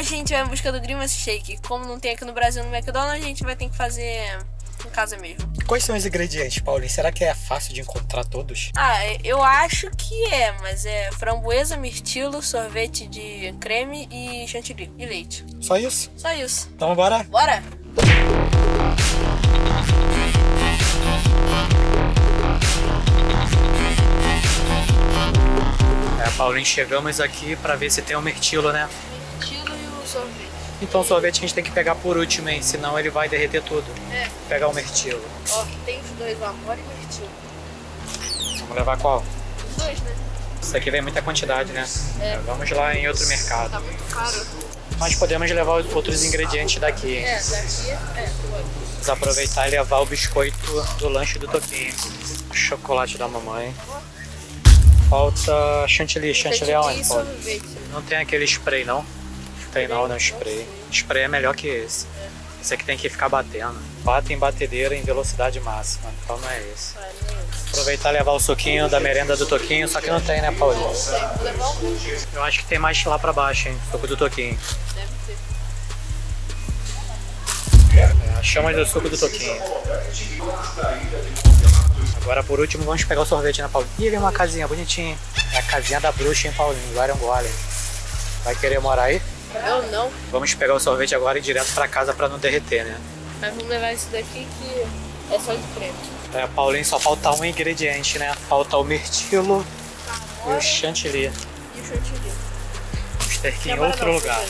Hoje a gente vai em busca do Grimace Shake. Como não tem aqui no Brasil no McDonald's, a gente vai ter que fazer em casa mesmo. Quais são os ingredientes, Paulinho? Será que é fácil de encontrar todos? Ah, eu acho que é, mas é framboesa, mirtilo, sorvete de creme e chantilly e leite. Só isso? Só isso. Então bora? Bora! É, Paulinho, chegamos aqui pra ver se tem o mirtilo, né? Mirtilo e o sorvete. Então o sorvete a gente tem que pegar por último, hein? Senão ele vai derreter tudo. É. Pegar o mirtilo. Ó, tem os dois, o amor e o mirtilo. Vamos levar qual? Os dois, né? Isso aqui vem muita quantidade, né? É. Vamos lá em outro mercado. Tá muito caro. Mas podemos levar outros ingredientes daqui, hein? É, daqui é. Vamos aproveitar e levar o biscoito do lanche do Toquinho. Chocolate da mamãe. Falta chantilly. Chantilly é onde, Paulo? Não tem aquele spray, não? Tem não spray. Spray é melhor que esse. É. Esse aqui tem que ficar batendo. Bate em batedeira em velocidade máxima. Então não é esse. É, aproveitar e levar o suquinho da merenda do Toquinho. Só que não tem, né, Paulinho? Não sei. Vou levar um. Eu acho que tem mais lá pra baixo, hein? Suco do Toquinho. Deve ter. É, chamas do suco do Toquinho. Agora por último vamos pegar o sorvete, né, Paulinho? Ih, vem uma casinha bonitinha. É a casinha da bruxa, hein, Paulinho? Agora é um gole. Vai querer morar aí? Eu não. Vamos pegar o sorvete agora e ir direto pra casa pra não derreter, né? Mas vamos levar isso daqui que é só de creme. É, Paulinho, só falta um ingrediente, né? Falta o mirtilo e o chantilly. E o chantilly. Vamos ter que ir em outro lugar.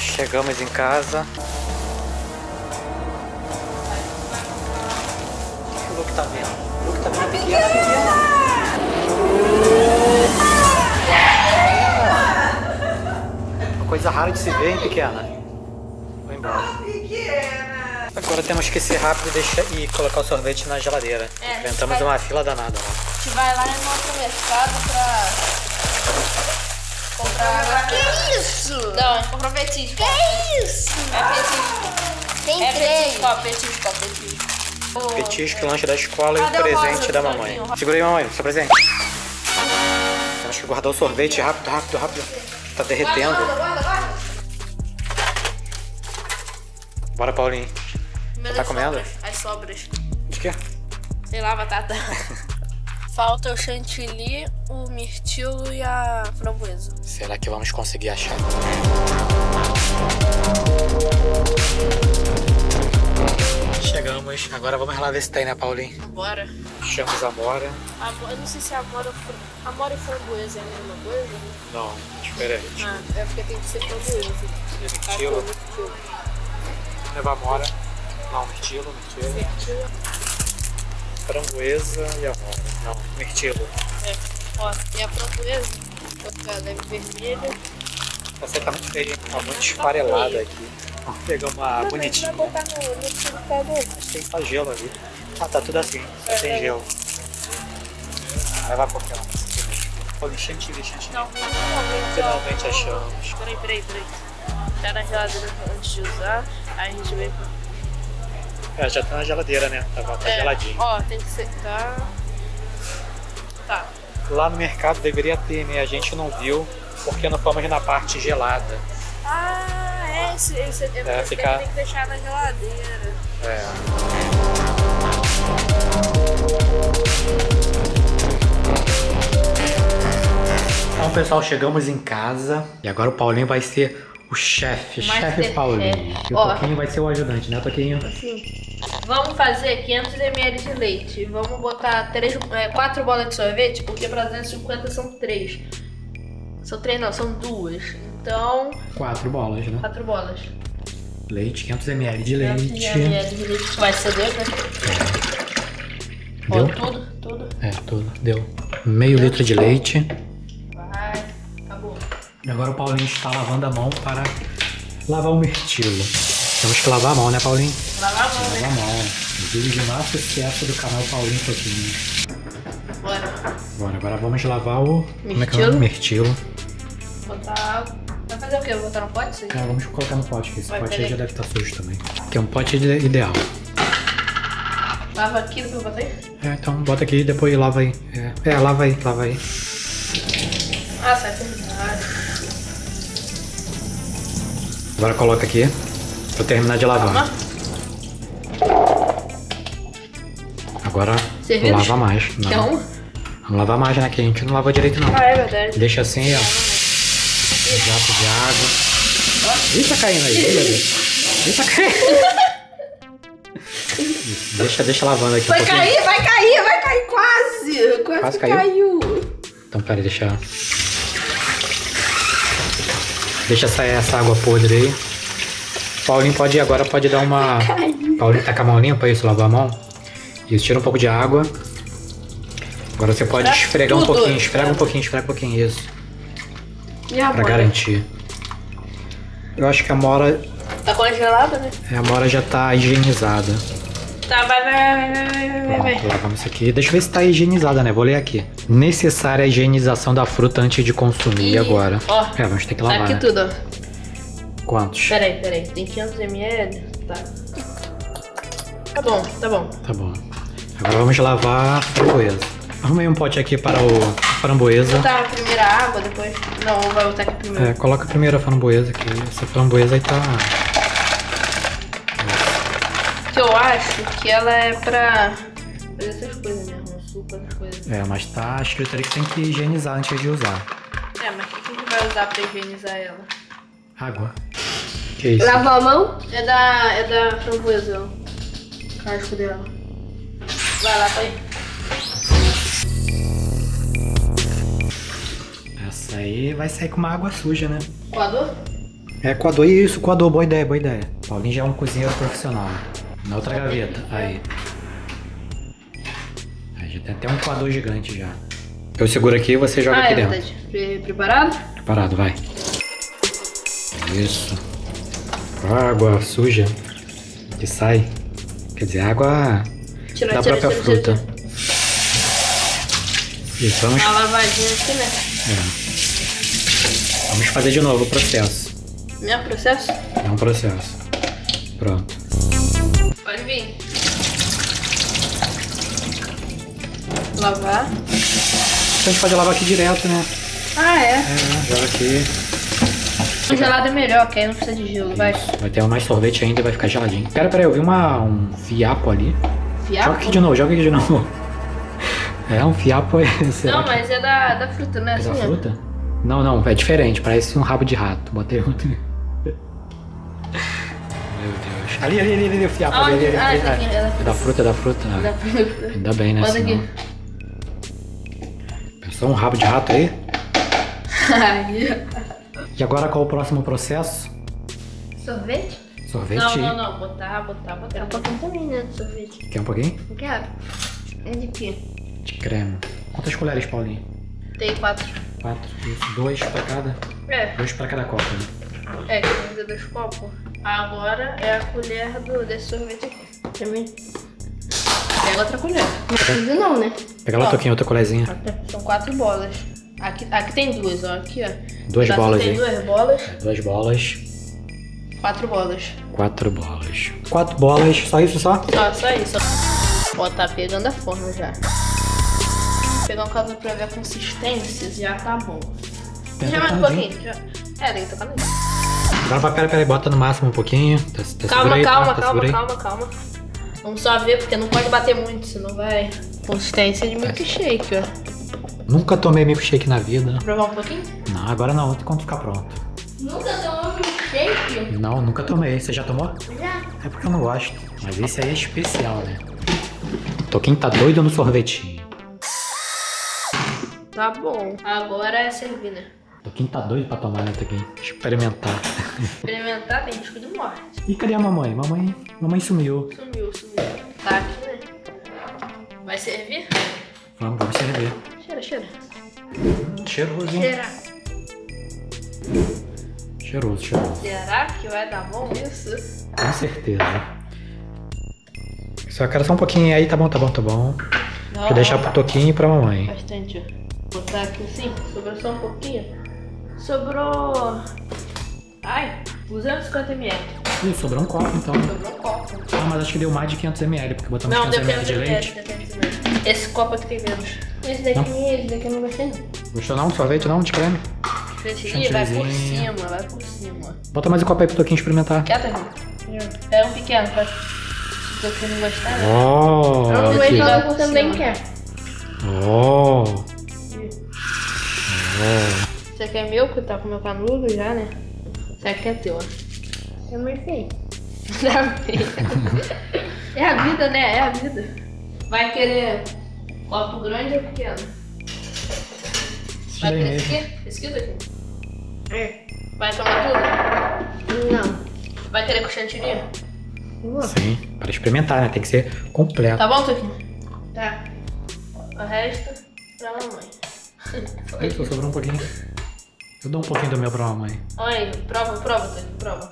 Chegamos em casa. O que tá vendo? O que tá vendo? Pequena! Uma coisa rara de se ver, hein, pequena? Vou embora. Agora temos que ser rápido e, colocar o sorvete na geladeira. É, inventamos uma fila danada. A gente vai lá no outro mercado pra comprar água. Que isso? Não, comprar petisco. Que isso? É petisco. Tem três. É petisco. Petisco, lanche da escola e o presente da mamãe. Segura aí, mamãe, seu presente. Temos que guardar o sorvete rápido, rápido, rápido. Tá derretendo. Guarda. Bora, Paulinho. Tá comendo? As sobras. De quê? Sei lá, batata. Falta o chantilly, o mirtilo e a framboesa. Será que vamos conseguir achar? Chegamos, agora vamos lá ver se tem, né, Paulinho? Bora. Achamos amora. Eu não sei se é amora ou amora e framboesa é a mesma coisa? Né? Não, diferente. Ah, é porque tem que ser framboesa. Mirtilo. Vamos levar amora. Não, mirtilo. Framboesa e amora. Não, mirtilo. É. Ó, e a framboesa? Ela é vermelha. Essa tá muito feia, tá muito esfarelada aqui. Vamos pegar uma bonitinha. Vou botar no tem só gelo ali. Ah, tá tudo assim, só tem gelo. Vai lá qualquer um. Pô, chantilly. Finalmente achamos. Peraí. Tá na geladeira antes de usar, aí a gente vem pra... É, já tá na geladeira, né? Tá geladinho. Ó, tem que secar. Tá. Lá no mercado deveria ter, né? A gente não viu, porque não fomos na parte gelada. Ah! Esse ficar... tem que deixar na geladeira. É. Então, pessoal, chegamos em casa e agora o Paulinho vai ser o chefe. Chefe Paulinho. E o Toquinho vai ser o ajudante, né, Toquinho? Sim. Vamos fazer 500 ml de leite. Vamos botar 4 bolas de sorvete, porque para 250 são 3. São 3 não, são 2. Então... 4 bolas, né? 4 bolas. Leite, 500 ml de leite. 500 ml de leite. Vai ser 2, né? É. Deu? Tudo? É, tudo. Deu. Meio litro de leite. Vai. Acabou. E agora o Paulinho está lavando a mão para lavar o mirtilo. Temos que lavar a mão, né, Paulinho? Lavar a mão, né? Lavar a mão. O vídeo de maior sucesso do canal Paulinho Toquinho. Bora. Agora vamos lavar o... Mirtilo. Como é que é o nome? Mirtilo. Botar água. Vai fazer o que? Botar no pote? Sim? Vamos colocar no pote, que esse pote aí já deve estar sujo também. Que é um pote ideal. Lava aqui, depois eu botei? É, então bota aqui e depois lava aí. É, lava aí, lava aí. Ah, sai por nada. Agora coloca aqui pra terminar de lavar. Calma. Agora lava mais. Não. Então? Não lava mais, né? Que a gente não lava direito não. Ah, é verdade. Deixa assim, ó. Jato de água. Ih, tá caindo aí. Ih, tá caindo. Deixa lavando aqui. Vai um cair, vai cair, vai cair quase. Quase caiu. Então pera aí, deixa sair essa água podre aí. Paulinho pode agora dar uma... Paulinho tá com a mão limpa, isso, lavar a mão. Isso, tira um pouco de água. Agora você pode esfregar um pouquinho, esfrega um pouquinho, isso. E a pra mora? Garantir. Eu acho que a mora... Tá congelada, né? É, a mora já tá higienizada. Tá, vai. Lavamos isso aqui. Deixa eu ver se tá higienizada, né? Vou ler aqui. Necessária a higienização da fruta antes de consumir agora. Ó, é, vamos ter que lavar. Aqui né? Tudo, ó. Quantos? Peraí. Tem 500 ml? Tá. Tá bom. Agora vamos lavar a framboesa. Arrumei um pote aqui para a framboesa. Vou botar a primeira água, depois... Não, vai botar aqui primeiro. É, coloca a primeira framboesa aqui. Essa framboesa aí tá... Eu acho que ela é pra fazer essas coisas mesmo, suco, essas coisas. É, mas tá escrito ali que tem que higienizar antes de usar. É, mas o que a gente vai usar pra higienizar ela? Água. Que isso? Lavar a mão? É da framboesa, o casco dela. Vai lá, pai. Essa aí vai sair com uma água suja, né? Coador? É, coador, isso, coador, boa ideia. Paulinho já é um cozinheiro profissional. Na outra gaveta, aí já tem até um coador gigante já. Eu seguro aqui e você joga aqui dentro. Preparado? Preparado, vai. Isso. Água suja que sai. Quer dizer, água da própria fruta. Isso, vamos... Uma lavadinha aqui, né? É. Vamos fazer de novo o processo. Não é um processo? É um processo. Pronto. Pode vir. Lavar. A gente pode lavar aqui direto, né? Ah, é? É, joga aqui. Congelado é melhor, que aí não precisa de gelo, vai. Vai ter mais sorvete ainda e vai ficar geladinho. Pera, eu vi um fiapo ali. Fiapo? Joga aqui de novo. É, um fiapo é... Não, mas é da fruta, né? É assim, da fruta? Não, é diferente, parece um rabo de rato. Botei outro. Ali, o fiapo. Ali. É da fruta. Ainda bem, né? Bota aqui. Pensou um rabo de rato aí? E agora qual o próximo processo? Sorvete? Não. Botar. Quer um pouquinho também, né? De sorvete. Quer um pouquinho? Eu quero. É de quê? De creme. Quantas colheres, Paulinho? Tem 4. 4, isso. 2 pra cada? É. 2 pra cada copo, né? É, quer fazer 2 copos. Agora é a colher desse sorvete aqui. Também. Pega outra colher. Não precisa não, né? Pega lá, Toquinho, outra colherzinha. São 4 bolas. Aqui tem 2, ó. Aqui, ó. 2 bolas, hein? Tem 2 bolas. 2 bolas. 4 bolas. 4 bolas. 4 bolas. Só isso, só? Só isso. Ó, tá pegando a forma já. Vou pegar um caldo pra ver a consistência. Já tá bom. Já mais um pouquinho. É, tem que tocar nisso. Agora, peraí, bota no máximo um pouquinho. Calma. Vamos só ver, porque não pode bater muito, senão vai... Consistência de milkshake, ó. Nunca tomei milkshake na vida. Vou provar um pouquinho? Não, agora não, quando ficar pronto. Nunca tomou milkshake? Não, nunca tomei. Você já tomou? Já. É porque eu não gosto. Mas esse aí é especial, né? Toquinho tá doido no sorvetinho. Tá bom. Agora é servir, né? Toquinho tá doido pra tomar, né, Toquinho? Experimentar tem risco de morte. E cadê a mamãe? Mamãe sumiu. Sumiu. Tá aqui, né? Vai servir? Vamos servir. Cheira. Cheirosinho. Cheiroso. Será que vai dar bom isso? Com certeza. Só quero só um pouquinho aí, tá bom. Vou deixar pro Toquinho e pra mamãe. Bastante, ó. Vou botar aqui assim, sobrou só um pouquinho. Sobrou... Ai, 250 ml. Ih, sobrou um copo então. Ah, mas acho que deu mais de 500 ml, porque botamos 500 ml de leite. Não, deu 500 ml. Esse copo aqui tem menos. Esse daqui eu não gostei não. Gostou não? Sorvete não? De creme? Ih, vai por cima, vai por cima. Bota mais um copo aí pro Toquinho experimentar. Quer, Toquinho? Pega um pequeno, pode. Se o Toquinho não gostar, né? Oh, mas o Toquinho também quer. Isso aqui é meu, que tá com meu canudo já, né? Isso aqui é teu, ó. É muito feio. É a vida, né? É a vida. Vai querer copo grande ou pequeno? Vai querer esse aqui? Esse aqui, Toquinho? É. Vai tomar tudo? Não. Vai querer com chantilly? Sim, para experimentar, né? Tem que ser completo. Tá bom, Toquinho? Tá. O resto pra mamãe. Eita, sobrou um pouquinho. Eu dou um pouquinho do meu pra mamãe. Olha, prova, Toquinho, prova.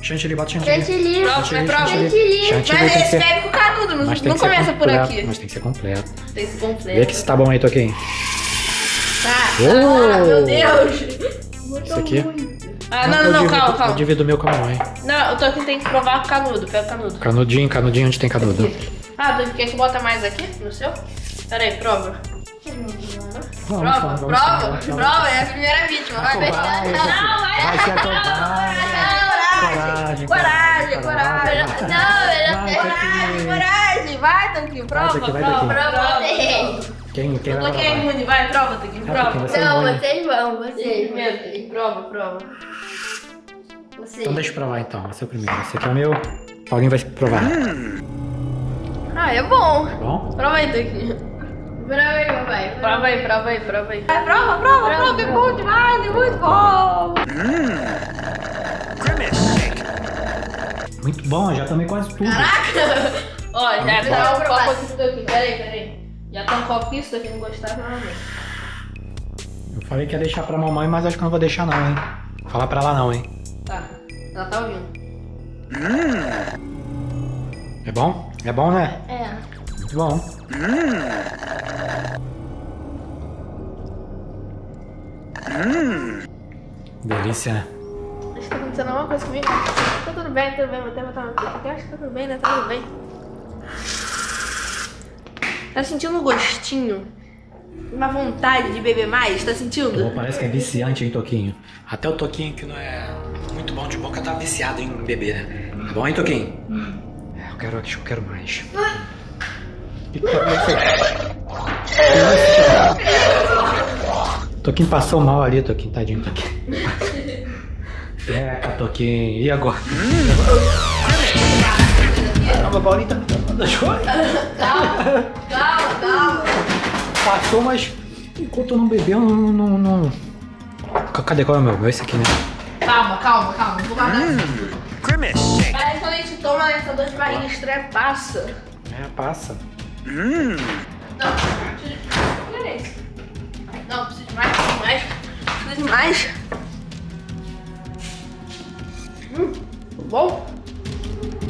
Chantilly, bota chantilly. Chantilly, prova. Chantilly. Mas eles pegam com o canudo, não começa por aqui. Mas tem que ser completo. Tem que ser completo. Vê que se tá bom aí, Toquinho. Tá. Oh, meu Deus. Isso aqui? Ah, não, calma. Eu divido o meu com a mamãe. Não, eu tô aqui, tem que provar o canudo. Pega o canudo. Canudinho, onde tem canudo? Aqui. Ah, Toquinho, quer que bota mais aqui no seu? Pera aí, prova. Prova, é a primeira vítima. Vai fechar. Não, vai. Coragem. Coragem. Vai, Toquinho, prova. Quem eu coloquei imune, vai, prova, Toquinho, prova. Não, vocês vão. Meu, prova. Vocês. Então deixa eu provar então, esse é o primeiro. Esse aqui é o meu, alguém vai provar. Ah, é bom. É bom? Prova aí, Toquinho. Prova aí, papai. Prova, é bom demais, é muito bom. Grimace Shake. Muito bom, já tomei quase tudo. Caraca! Ó, já dá um copo aqui pro Toquinho, peraí. Já tá um copinho, isso daqui não gostava nada. Eu falei que ia deixar pra mamãe, mas acho que eu não vou deixar não, hein? Vou falar pra ela não, hein? Tá, ela tá ouvindo. É bom? É bom, né? É. Muito bom. Delícia, né? Acho que tá acontecendo alguma coisa comigo. Tá tudo bem, vou até botar uma coisa aqui. Acho que tá tudo bem, né? Tá tudo bem. Tá sentindo um gostinho? Uma vontade de beber mais? Tá sentindo? Oh, parece que é viciante, hein, Toquinho? Até o Toquinho, que não é muito bom de boca, tá viciado em beber, né? Tá bom, hein, Toquinho? Eu quero mais. Toquinho passou mal ali, Toquinho. Tadinho, Toquinho. Eca, Toquinho. E agora? Caramba, Paulinho tá me dando joia. Calma. Passou, mas enquanto eu não bebi, eu não... Cadê? Qual é o meu? Esse aqui, né? Calma. Vou guardar. Parece que quando a gente toma essa dor de barriga estranha, passa. É, passa. Não, preciso de mais, preciso de mais. Bom? O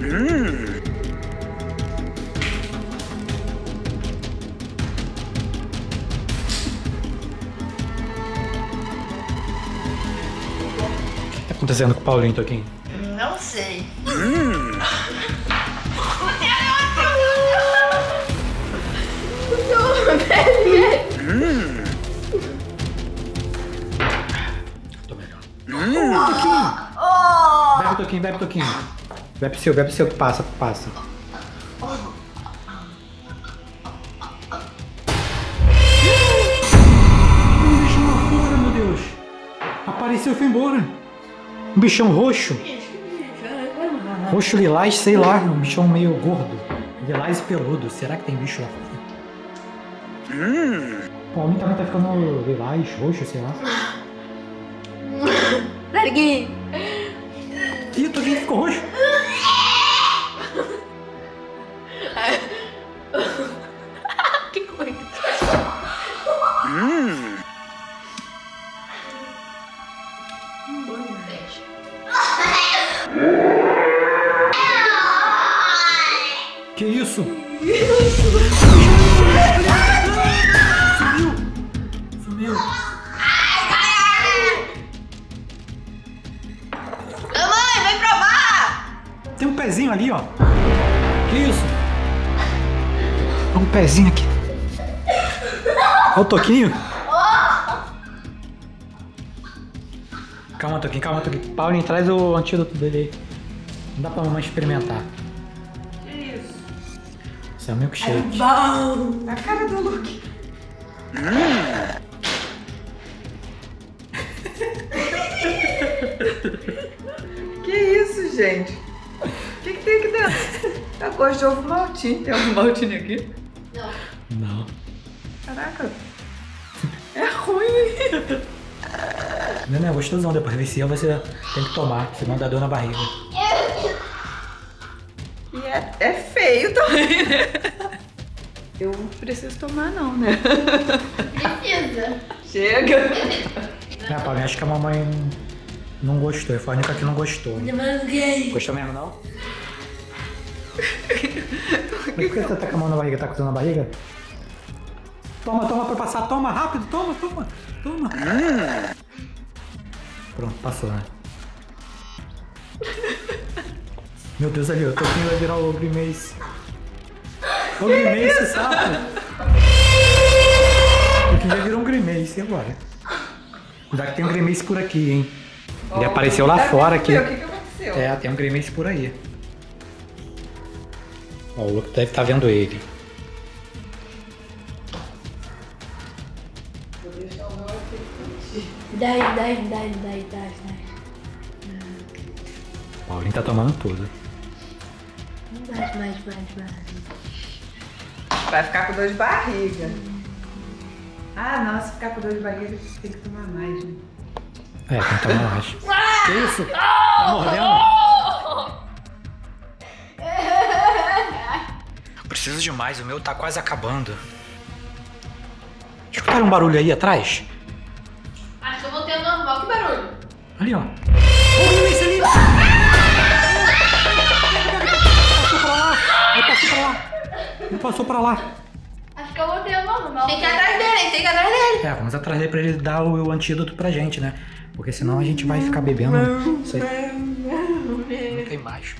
que tá acontecendo com o Paulinho, Toquinho? Não sei. Tô melhor. Toquinho! Bebe, Toquinho. Bebe seu, que passa. Um bichão lá fora, meu Deus. Apareceu e foi embora. Um bichão roxo. Roxo lilás, sei lá. Um bichão meio gordo. Lilás e peludo. Será que tem bicho lá fora? Pô, a minha também tá ficando lilás, roxo, sei lá. Larguei. Ih, o Toquinho ficou roxo. Que coisa. Que isso? Sumiu. Mamãe, vem provar! Tem um pezinho ali, ó. Que isso? Olha um pezinho aqui. Olha o Toquinho. Calma, Toquinho, calma, Toquinho. Paulinho, traz o antídoto dele aí. Não dá pra mamãe experimentar. Que isso? Isso é um milkshake. É bom! A cara do Luke. Que isso, gente? O que tem aqui dentro? Tá gosto de ovo maltinho. Tem ovo maltinho aqui? Não. Não. Caraca. É ruim. Não, é gostosão, depois de vicia você tem que tomar, senão dá dor na barriga. E é feio também, né? Eu não preciso tomar não, né? Precisa. Chega. Não, Paulinho, acho que a mamãe não gostou, foi a única que não gostou. Né? Gostou mesmo não? Mas por que você tá com a mão na barriga? Tá com a dor na barriga? Toma, toma pra passar, toma, rápido, toma, toma, toma. Pronto, passou, né? Meu Deus, ali, o Toquinho vai virar o Grimace. O Grimace, sabe? O Toquinho já virou um Grimace agora. Cuidado que tem um Grimace por aqui, hein? Ele apareceu lá fora aqui. O que aconteceu? É, tem um Grimace por aí. Ó, o Luke deve estar vendo ele. Dai. O Paulinho tá tomando tudo. Mais. Vai ficar com dor de barriga. Ah, nossa, se ficar com dor de barriga tem que tomar mais, né? É, tem que tomar mais. Que isso? Tá mordendo? Preciso de mais, o meu tá quase acabando. Escutaram um barulho aí atrás? Normal, que barulho? Ali, ó. Ô, Grimace ali! Passou pra lá! Ele passou pra lá! Acho que eu voltei ao normal. Tem que ir atrás dele, É, vamos atrás dele pra ele dar o antídoto pra gente, né? Porque senão a gente vai ficar bebendo. Não sei. Não tem mais.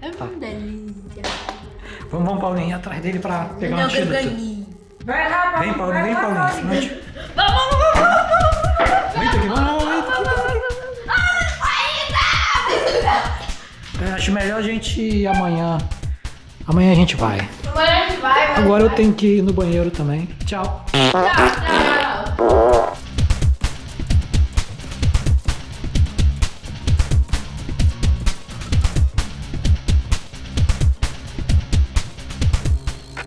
É uma delícia. Vamos, Paulinho, ir atrás dele pra pegar o antídoto. Vai lá, Paulinho. Vem, Paulinho, Vamos. Eu acho melhor a gente ir amanhã. Amanhã a gente vai. Agora eu tenho que ir no banheiro também. Tchau.